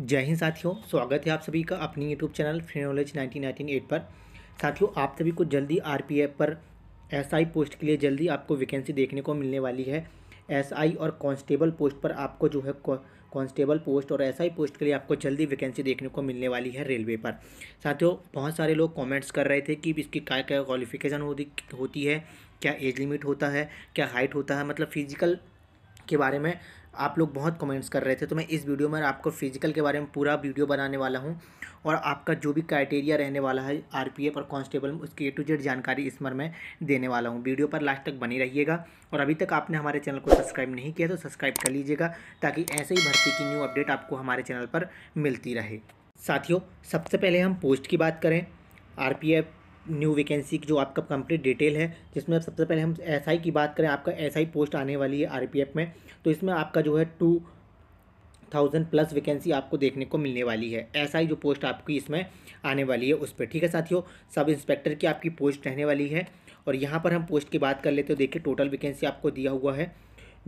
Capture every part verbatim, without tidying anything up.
जय हिंद साथियों, स्वागत है आप सभी का अपनी YouTube channel free knowledge nineteen ninety eight पर। साथियों, आप सभी को जल्दी आरपीएफ पर एसआई पोस्ट के लिए जल्दी आपको वैकेंसी देखने को मिलने वाली है। एसआई और कांस्टेबल पोस्ट पर आपको जो है कांस्टेबल पोस्ट और एसआई पोस्ट के लिए आपको जल्दी वैकेंसी देखने को मिलने वाली है रेलवे पर। साथियों, बहुत सारे लोग कमेंट्स कर रहे थे कि इसकी क्या क्या क्वालिफिकेशन होती है, क्या एज लिमिट होता है, क्या हाइट होता है, मतलब फिजिकल के बारे में आप लोग बहुत कमेंट्स कर रहे थे। तो मैं इस वीडियो में आपको फिजिकल के बारे में पूरा वीडियो बनाने वाला हूं और आपका जो भी क्राइटेरिया रहने वाला है आरपीएफ और कांस्टेबल में उसकी ए टू जेड जानकारी इस बार मैं देने वाला हूं। वीडियो पर लास्ट तक बनी रहिएगा और अभी तक आपने हमारे चैनल को सब्सक्राइब नहीं किया तो सब्सक्राइब कर लीजिएगा ताकि ऐसे ही भर्ती की न्यू अपडेट आपको हमारे चैनल पर मिलती रहे। साथियों, सबसे पहले हम पोस्ट की बात करें, आरपीएफ न्यू वैकेंसी की जो आपका कंप्लीट डिटेल है, जिसमें सबसे पहले हम एसआई की बात करें। आपका एसआई पोस्ट आने वाली है आरपीएफ में, तो इसमें आपका जो है टू थाउजेंड प्लस वैकेंसी आपको देखने को मिलने वाली है। एसआई जो पोस्ट आपकी इसमें आने वाली है उस पर, ठीक है साथियों। सब इंस्पेक्टर की आपकी पोस्ट रहने वाली है और यहाँ पर हम पोस्ट की बात कर लेते हो। देखिए, टोटल वैकेंसी आपको दिया हुआ है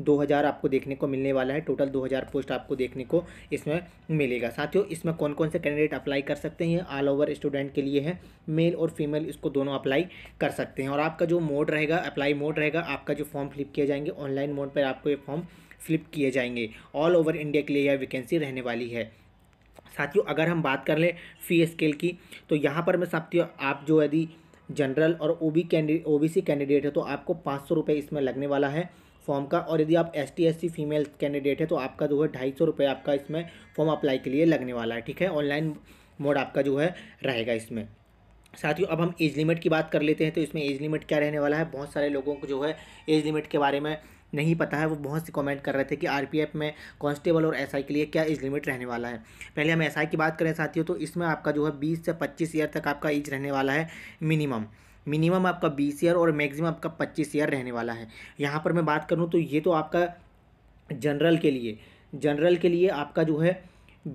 दो हज़ार आपको देखने को मिलने वाला है। टोटल दो हज़ार पोस्ट आपको देखने को इसमें मिलेगा। साथियों, इसमें कौन कौन से कैंडिडेट अप्लाई कर सकते हैं, ऑल ओवर स्टूडेंट के लिए है, मेल और फीमेल इसको दोनों अप्लाई कर सकते हैं। और आपका जो मोड रहेगा, अप्लाई मोड रहेगा, आपका जो फॉर्म फ्लिप किए जाएंगे ऑनलाइन मोड पर आपको ये फॉर्म फ्लिप किए जाएंगे। ऑल ओवर इंडिया के लिए यह वैकेंसी रहने वाली है। साथियों, अगर हम बात कर लें फी स्केल की, तो यहाँ पर मैं साथियों आप जो यदि जनरल और O B candidate O B C candidate है तो आपको पाँच सौ रुपये इसमें लगने वाला है फॉर्म का। और यदि आप S T S C female candidate है तो आपका जो है ढाई सौ रुपये आपका इसमें फॉर्म अप्लाई के लिए लगने वाला है, ठीक है। ऑनलाइन मोड आपका जो है रहेगा इसमें। साथियों, अब हम एज लिमिट की बात कर लेते हैं, तो इसमें एज लिमिट क्या रहने वाला है। बहुत सारे लोगों को जो है एज लिमिट के बारे में नहीं पता है, वो बहुत से कमेंट कर रहे थे कि आरपीएफ में कांस्टेबल और एसआई के लिए क्या एज लिमिट रहने वाला है। पहले हम एसआई की बात करें साथियों, तो इसमें आपका जो है बीस से पच्चीस ईयर तक आपका एज रहने वाला है। मिनिमम मिनिमम आपका बीस ईयर और मैक्सिमम आपका पच्चीस ईयर रहने वाला है। यहाँ पर मैं बात करूँ तो ये तो आपका जनरल के लिए जनरल के लिए आपका जो है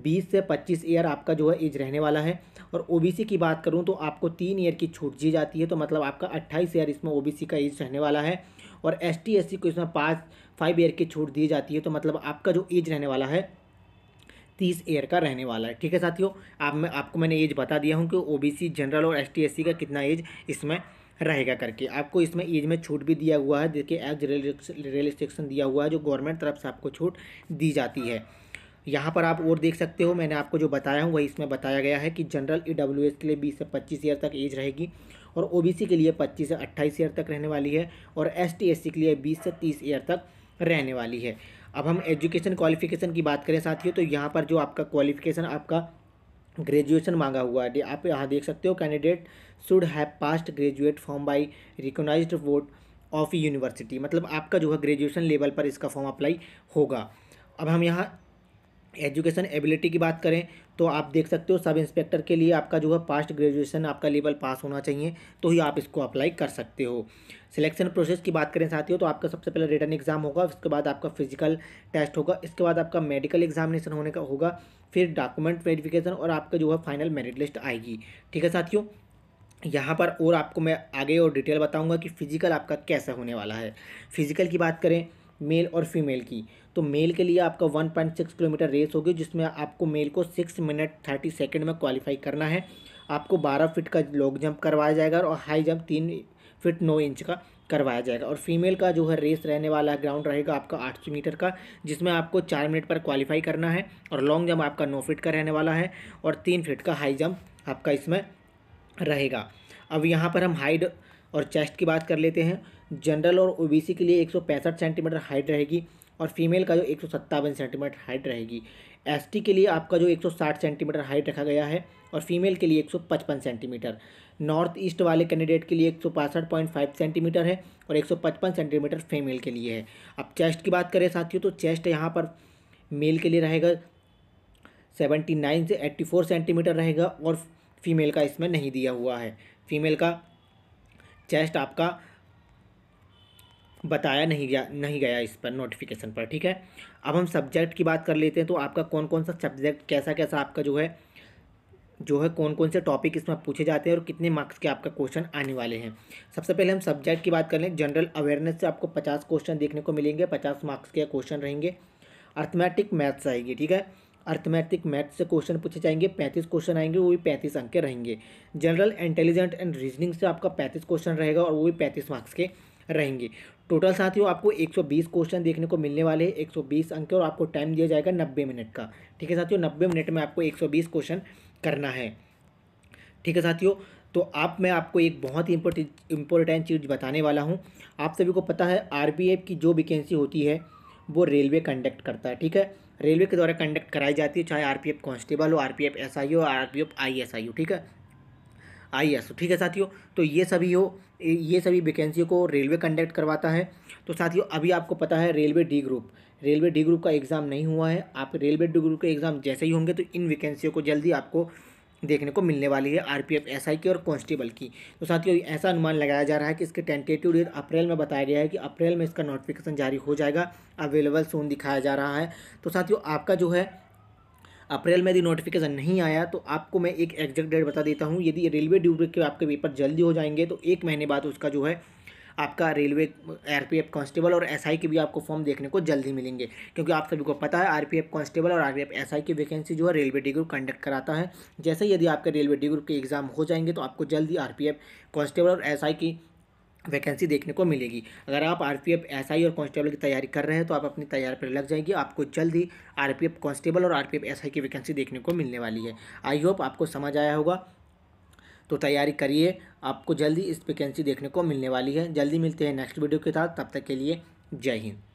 बीस से पच्चीस ईयर आपका जो है एज रहने वाला है। और ओबीसी की बात करूं तो आपको तीन ईयर की छूट दी जाती है, तो मतलब आपका अट्ठाईस ईयर इसमें ओबीसी का एज रहने वाला है। और एसटी एससी को इसमें पाँच फाइव ईयर की छूट दी जाती है, तो मतलब आपका जो एज रहने वाला है तीस ईयर का रहने वाला है, ठीक है साथियों। आप मैं आपको मैंने एज बता दिया हूँ कि ओबीसी, जनरल और एसटी एससी का कितना एज इसमें रहेगा करके। आपको इसमें एज में छूट भी दिया हुआ है। देखिए, एज रिलेक्सेशन दिया हुआ है जो गवर्नमेंट तरफ से आपको छूट दी जाती है। यहाँ पर आप और देख सकते हो, मैंने आपको जो बताया हूँ वही इसमें बताया गया है कि जनरल ईडब्ल्यूएस के लिए बीस से पच्चीस ईयर तक एज रहेगी और ओबीसी के लिए पच्चीस से अट्ठाईस ईयर तक रहने वाली है और एसटी एससी के लिए बीस से तीस ईयर तक रहने वाली है। अब हम एजुकेशन क्वालिफिकेशन की बात करें साथियों, तो यहाँ पर जो आपका क्वालिफिकेशन आपका ग्रेजुएशन मांगा हुआ है। आप यहाँ देख सकते हो, candidate should have passed graduate from by recognised board of university, मतलब आपका जो है ग्रेजुएशन लेवल पर इसका फॉर्म अप्लाई होगा। अब हम यहाँ एजुकेशन एबिलिटी की बात करें तो आप देख सकते हो, सब इंस्पेक्टर के लिए आपका जो है पास्ट ग्रेजुएशन आपका लेवल पास होना चाहिए, तो ही आप इसको अप्लाई कर सकते हो। सिलेक्शन प्रोसेस की बात करें साथियों, तो आपका सबसे पहले रिटन एग्ज़ाम होगा, उसके बाद आपका फिजिकल टेस्ट होगा, इसके बाद आपका मेडिकल एग्जामिनेशन होने का होगा, फिर डॉक्यूमेंट वेरिफिकेशन और आपका जो है फाइनल मेरिट लिस्ट आएगी, ठीक है साथियों। यहाँ पर और आपको मैं आगे और डिटेल बताऊँगा कि फिजिकल आपका कैसा होने वाला है। फिजिकल की बात करें मेल और फीमेल की, तो मेल के लिए आपका one point six kilometre race होगी, जिसमें आपको मेल को सिक्स मिनट थर्टी सेकंड में क्वालिफाई करना है। आपको बारह फीट का लॉन्ग जंप करवाया जाएगा और हाई जंप तीन फीट नौ इंच का करवाया जाएगा। और फीमेल का जो है रेस रहने वाला ग्राउंड रहेगा आपका आठ सौ मीटर का, जिसमें आपको चार मिनट पर क्वालिफाई करना है और लॉन्ग जंप आपका नौ फीट का रहने वाला है और तीन फीट का हाई जंप आपका इसमें रहेगा। अब यहाँ पर हम हाइट और चेस्ट की बात कर लेते हैं। जनरल और ओबीसी के लिए एक सौ पैंसठ सेंटीमीटर हाइट रहेगी और फीमेल का जो एक सौ सत्तावन सेंटीमीटर हाइट रहेगी। एसटी के लिए आपका जो एक सौ साठ सेंटीमीटर हाइट रखा गया है और फीमेल के लिए एक सौ पचपन सेंटीमीटर। नॉर्थ ईस्ट वाले कैंडिडेट के लिए एक सौ पैंसठ पॉइंट फाइव सेंटीमीटर है और एक सौ पचपन सेंटीमीटर फीमेल के लिए है। अब चेस्ट की बात करें साथियों, तो चेस्ट यहाँ पर मेल के लिए रहेगा सेवेंटी नाइन से एट्टी फोर सेंटीमीटर रहेगा और फीमेल का इसमें नहीं दिया हुआ है। फीमेल का चेस्ट आपका बताया नहीं गया नहीं गया इस पर नोटिफिकेशन पर, ठीक है। अब हम सब्जेक्ट की बात कर लेते हैं, तो आपका कौन कौन सा सब्जेक्ट, कैसा कैसा आपका जो है जो है कौन कौन से टॉपिक इसमें पूछे जाते हैं और कितने मार्क्स के आपका क्वेश्चन आने वाले हैं। सबसे पहले हम सब्जेक्ट की बात कर लें। जनरल अवेयरनेस से आपको पचास क्वेश्चन देखने को मिलेंगे, पचास मार्क्स के क्वेश्चन रहेंगे। अर्थमेटिक मैथ्स आएगी, ठीक है। अर्थमेटिक मैथ्स से क्वेश्चन पूछे जाएंगे, पैंतीस क्वेश्चन आएंगे, वो भी पैंतीस अंक के रहेंगे। जनरल इंटेलिजेंट एंड रीजनिंग से आपका पैंतीस क्वेश्चन रहेगा और वो भी पैंतीस मार्क्स के रहेंगे। टोटल साथियों आपको एक सौ बीस क्वेश्चन देखने को मिलने वाले हैं, एक सौ बीस अंक के, और आपको टाइम दिया जाएगा नब्बे मिनट का। ठीक है साथियों, नब्बे मिनट में आपको एक सौ बीस क्वेश्चन करना है। ठीक है साथियों, तो आप मैं आपको एक बहुत ही इम्पोर्टेंट चीज़ बताने वाला हूँ। आप सभी को पता है आरपीएफ की जो वैकेंसी होती है वो रेलवे कंडक्ट करता है। ठीक है, रेलवे के द्वारा कंडक्ट कराई जाती है, चाहे आरपीएफ कांस्टेबल हो, आरपीएफ एसआई हो, आरपीएफ आईएसआई हो, ठीक है आईएएस। ठीक है साथियों, तो ये सभी हो ये सभी वैकेंसियों को रेलवे कंडक्ट करवाता है। तो साथियों अभी आपको पता है railway D group railway D group का एग्ज़ाम नहीं हुआ है। आप रेलवे डी ग्रुप के एग्ज़ाम जैसे ही होंगे तो इन वैकेंसियों को जल्दी आपको देखने को मिलने वाली है, आरपीएफ एसआई की और कांस्टेबल की। तो साथियों ऐसा अनुमान लगाया जा रहा है कि इसके टेंटेटिव डेट अप्रैल में बताया गया है कि अप्रैल में इसका नोटिफिकेशन जारी हो जाएगा, अवेलेबल सून दिखाया जा रहा है। तो साथियों आपका जो है अप्रैल में यदि नोटिफिकेशन नहीं आया तो आपको मैं एक एग्जैक्ट डेट बता देता हूँ। यदि रेलवे ड्यूटी के आपके पेपर जल्दी हो जाएंगे तो एक महीने बाद उसका जो है आपका रेलवे आरपीएफ कांस्टेबल और एसआई के भी आपको फॉर्म देखने को जल्दी मिलेंगे, क्योंकि आप सभी को पता है आरपीएफ कांस्टेबल और आरपीएफ एसआई की वैकेंसी जो है रेलवे डी ग्रुप कंडक्ट कराता है। जैसे यदि आपके रेलवे डी ग्रुप के एग्जाम हो जाएंगे तो आपको जल्दी आरपीएफ कांस्टेबल और एसआई की वैकेंसी देखने को मिलेगी। अगर आप आरपीएफ एसआई और कांस्टेबल की तैयारी कर रहे हैं तो आप अपनी तैयारी पर लग जाएगी, आपको जल्दी आरपीएफ कांस्टेबल और आरपीएफ एसआई की वैकेंसी देखने को मिलने वाली है। आई होप आपको समझ आया होगा, तो तैयारी करिए, आपको जल्दी इस वैकेंसी देखने को मिलने वाली है। जल्दी मिलते हैं नेक्स्ट वीडियो के साथ, तब तक के लिए जय हिंद।